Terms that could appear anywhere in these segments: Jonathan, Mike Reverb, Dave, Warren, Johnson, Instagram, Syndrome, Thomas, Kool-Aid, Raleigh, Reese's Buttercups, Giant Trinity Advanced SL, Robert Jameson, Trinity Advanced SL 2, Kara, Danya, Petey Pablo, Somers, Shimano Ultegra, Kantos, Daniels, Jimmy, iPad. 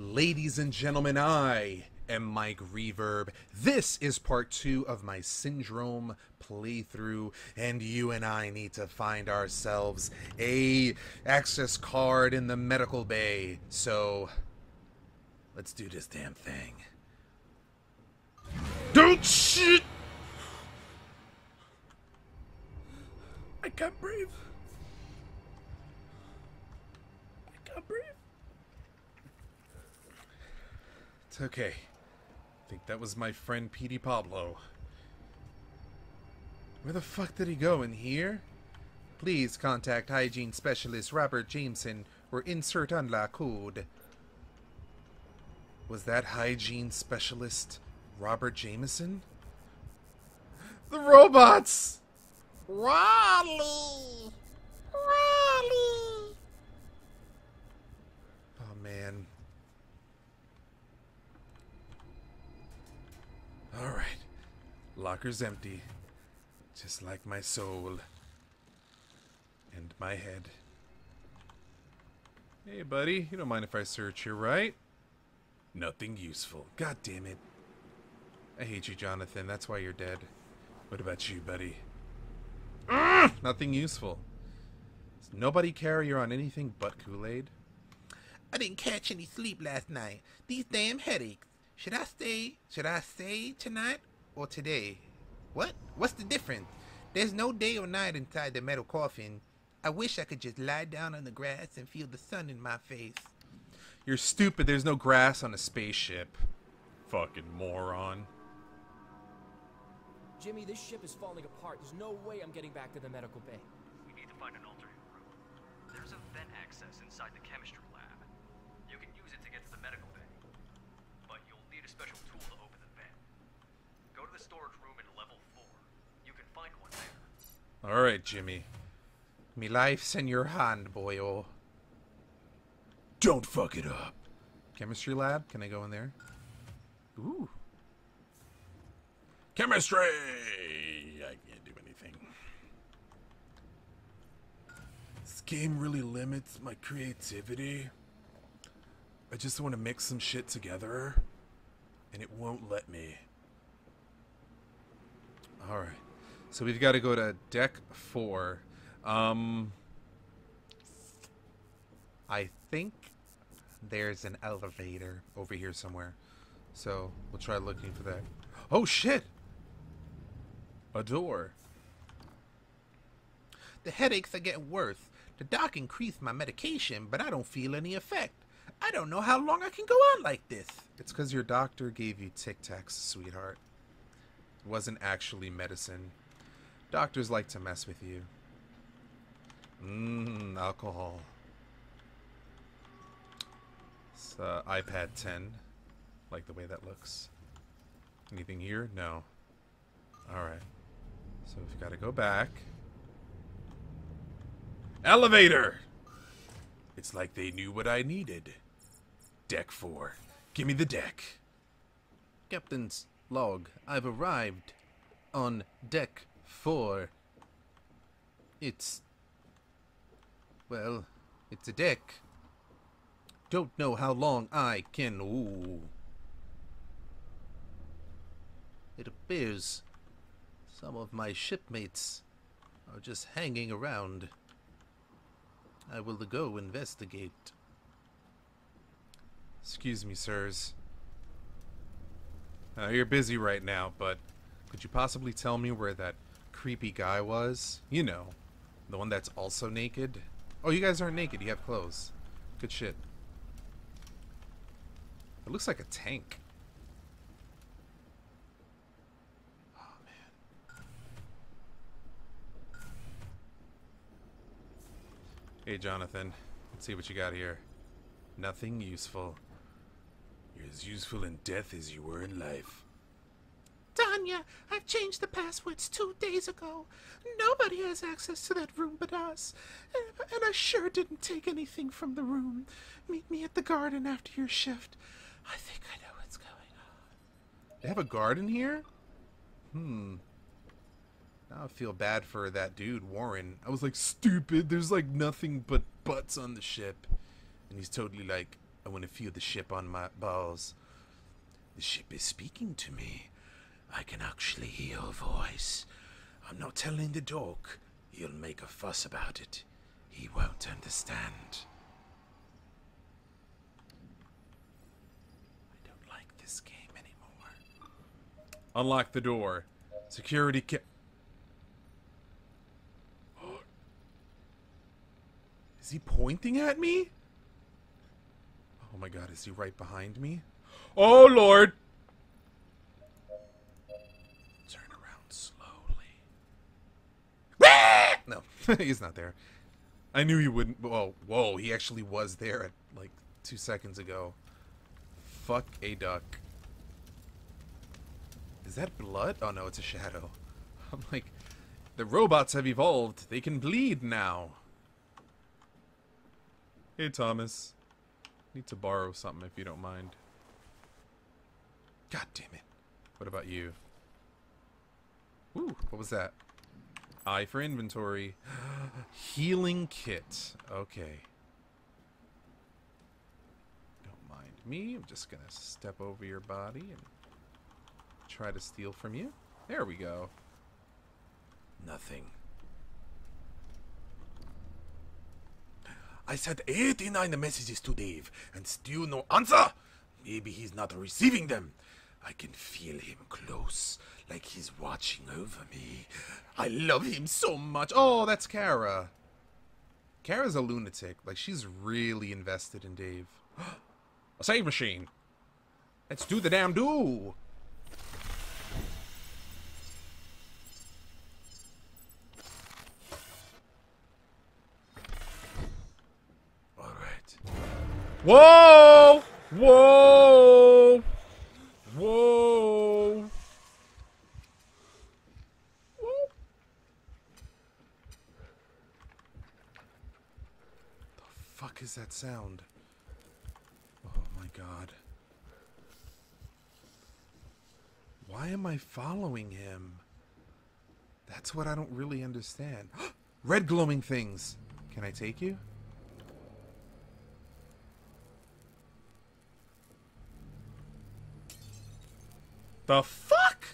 Ladies and gentlemen, I am Mike Reverb. This is part 2 of my Syndrome playthrough, and you and I need to find ourselves an access card in the medical bay. So, let's do this damn thing. Don't shit! I can't breathe. I can't breathe. It's okay. I think that was my friend Petey Pablo. Where the fuck did he go? In here? Please contact hygiene specialist Robert Jameson or insert on la code. Was that hygiene specialist Robert Jameson? The robots! Raleigh! Raleigh! Oh man. Alright. Locker's empty. Just like my soul. And my head. Hey, buddy. You don't mind if I search here, right? Nothing useful. God damn it. I hate you, Jonathan. That's why you're dead. What about you, buddy? Nothing useful. Does nobody carry her on anything but Kool-Aid? I didn't catch any sleep last night. These damn headaches. Should I stay tonight or today? What? What's the difference? There's no day or night inside the metal coffin. I wish I could just lie down on the grass and feel the sun in my face. You're stupid. There's no grass on a spaceship. Fucking moron. Jimmy, this ship is falling apart. There's no way I'm getting back to the medical bay. We need to find an alternate route. There's a vent access inside the chemistry lab. You can use it to get to the medical bay. A special tool to open the vent. Go to the storage room in level 4. You can find one there. All right, Jimmy. Me life's in your hand, boyo. Don't fuck it up. Chemistry lab? Can I go in there? Ooh. Chemistry! I can't do anything. This game really limits my creativity. I just want to mix some shit together. And it won't let me. Alright. So we've got to go to deck 4. I think there's an elevator over here somewhere. So we'll try looking for that. Oh shit! A door. The headaches are getting worse. The doc increased my medication, but I don't feel any effect. I don't know how long I can go on like this. It's because your doctor gave you Tic Tacs, sweetheart. It wasn't actually medicine. Doctors like to mess with you. Alcohol. It's iPad 10. Like the way that looks. Anything here? No. Alright. So we've got to go back. Elevator! It's like they knew what I needed. Deck 4. Give me the deck. Captain's log. I've arrived on deck 4. It's... well, it's a deck. Don't know how long I can... ooh. It appears some of my shipmates are just hanging around. I will go investigate. Excuse me, sirs. You're busy right now, but could you possibly tell me where that creepy guy was? You know, the one that's also naked. Oh, you guys aren't naked. You have clothes. Good shit. It looks like a tank. Hey, Jonathan. Let's see what you got here. Nothing useful. You're as useful in death as you were in life. Danya, I've changed the passwords 2 days ago. Nobody has access to that room but us. And I sure didn't take anything from the room. Meet me at the garden after your shift. I think I know what's going on. They have a garden here? I feel bad for that dude, Warren. I was like, stupid, there's like nothing but butts on the ship. And he's totally like, I want to feel the ship on my balls. The ship is speaking to me. I can actually hear a voice. I'm not telling the dog. He'll make a fuss about it. He won't understand. I don't like this game anymore. Unlock the door. Security ca- oh. Is he pointing at me? Oh my god, is he right behind me? Oh lord! Turn around slowly. No, he's not there. I knew he wouldn't. Whoa, whoa, he actually was there at like 2 seconds ago. Fuck a duck. Is that blood? Oh no, it's a shadow. I'm like, the robots have evolved. They can bleed now. Hey, Thomas. Need to borrow something if you don't mind. God damn it. What about you? Ooh, what was that? I for inventory. Healing kit. Okay. Don't mind me. I'm just gonna step over your body and try to steal from you. There we go. Nothing. I sent 89 messages to Dave and still no answer. Maybe he's not receiving them. I can feel him close, like he's watching over me. I love him so much. Oh, that's Kara. Kara's a lunatic. Like, she's really invested in Dave. A save machine. Let's do the damn do. All right. Whoa! Whoa! Whoa! Whoa! The fuck is that sound? Oh my god. Why am I following him? That's what I don't really understand. Red glowing things! Can I take you? The fuck?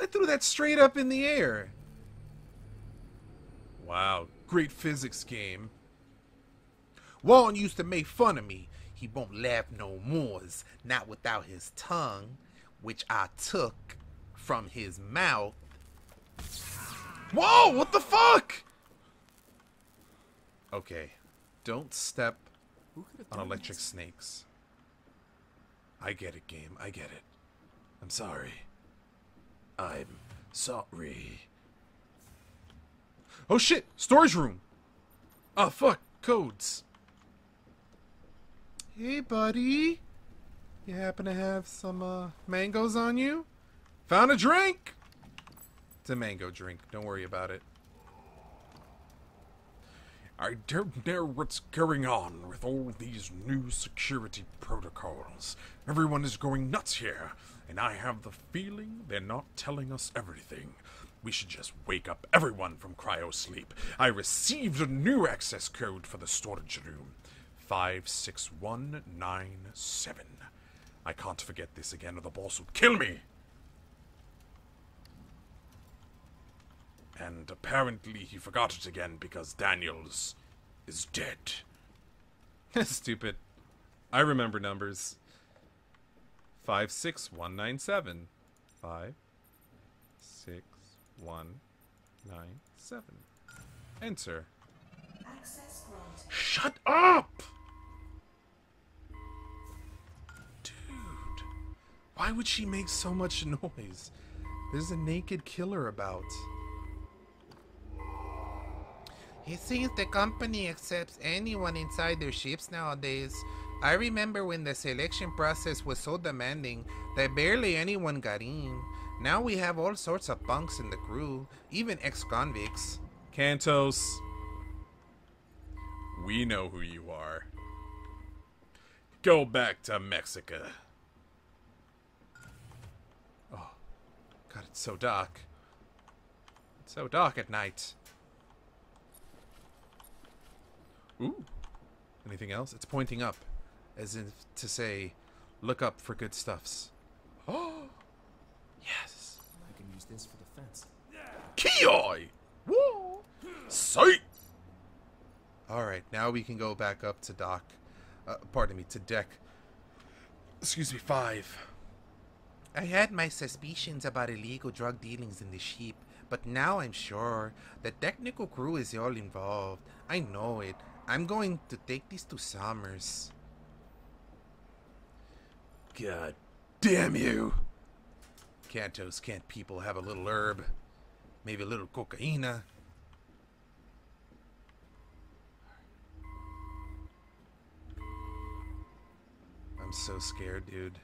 I threw that straight up in the air. Wow, great physics game. Warren used to make fun of me. He won't laugh no more, not without his tongue, which I took from his mouth. Whoa, what the fuck? Okay, don't step on electric snakes. I get it, game. I get it. I'm sorry. I'm sorry. Oh shit! Storage room! Oh fuck! Codes! Hey buddy! You happen to have some, mangoes on you? Found a drink! It's a mango drink. Don't worry about it. I don't know what's going on with all these new security protocols. Everyone is going nuts here, and I have the feeling they're not telling us everything. We should just wake up everyone from cryo sleep. I received a new access code for the storage room. 56197. I can't forget this again or the boss will kill me! And apparently he forgot it again because Daniels is dead. Stupid. I remember numbers. 56197. 56197. Enter. Access granted. Shut up! Dude. Why would she make so much noise? There's a naked killer about. It seems the company accepts anyone inside their ships nowadays. I remember when the selection process was so demanding that barely anyone got in. Now we have all sorts of punks in the crew, even ex-convicts. Kantos, we know who you are. Go back to Mexico. Oh, God, it's so dark. It's so dark at night. Ooh. Anything else? It's pointing up. as if to say, look up for good stuffs. Oh, yes. I can use this for defense. Ki-oi! Woo! Sight! Alright, now we can go back up to deck. Excuse me, 5. I had my suspicions about illegal drug dealings in the ship, but now I'm sure the technical crew is all involved. I know it. I'm going to take these to Somers. God damn you! Kantos, can't people have a little herb? Maybe a little cocaina? I'm so scared, dude.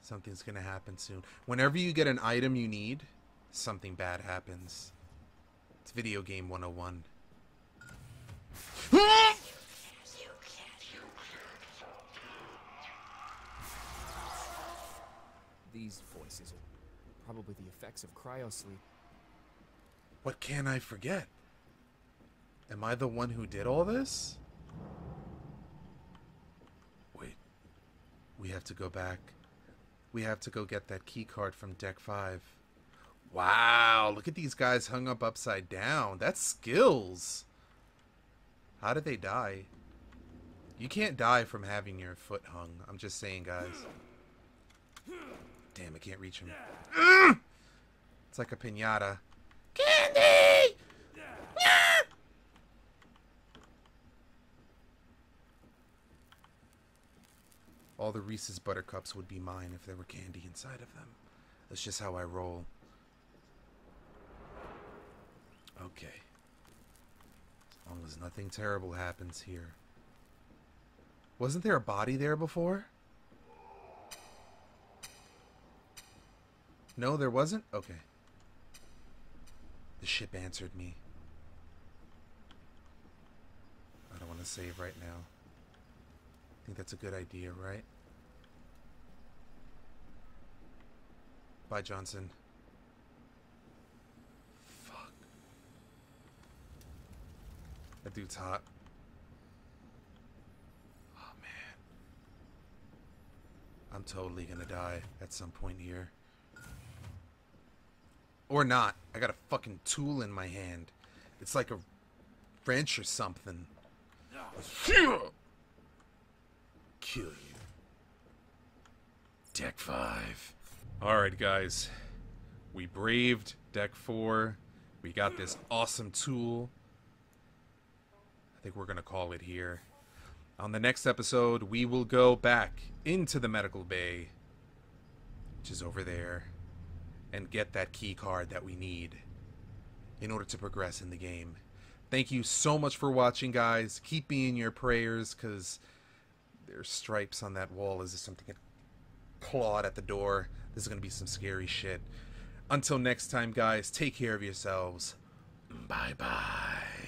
Something's gonna happen soon. Whenever you get an item you need, something bad happens. It's video game 101. These voices are probably the effects of cryosleep. What can I forget? Am I the one who did all this? Wait. We have to go back. We have to go get that key card from Deck 5. Wow, look at these guys hung up upside down. That's skills. How did they die? You can't die from having your foot hung. I'm just saying, guys. Damn, I can't reach him. It's like a piñata. Candy! All the Reese's Buttercups would be mine if there were candy inside of them. That's just how I roll. Okay. As long as nothing terrible happens here. Wasn't there a body there before? No, there wasn't? Okay. The ship answered me. I don't want to save right now. I think that's a good idea, right? Bye, Johnson. Fuck. That dude's hot. Oh, man. I'm totally gonna die at some point here. Or not. I got a fucking tool in my hand. It's like a wrench or something. Kill you. Deck 5. Alright, guys. We braved Deck 4. We got this awesome tool. I think we're going to call it here. On the next episode, we will go back into the medical bay, which is over there, and get that key card that we need in order to progress in the game. Thank you so much for watching, guys. Keep me in your prayers, because there's stripes on that wall. Is there something that clawed at the door? This is going to be some scary shit. Until next time, guys, take care of yourselves. Bye-bye.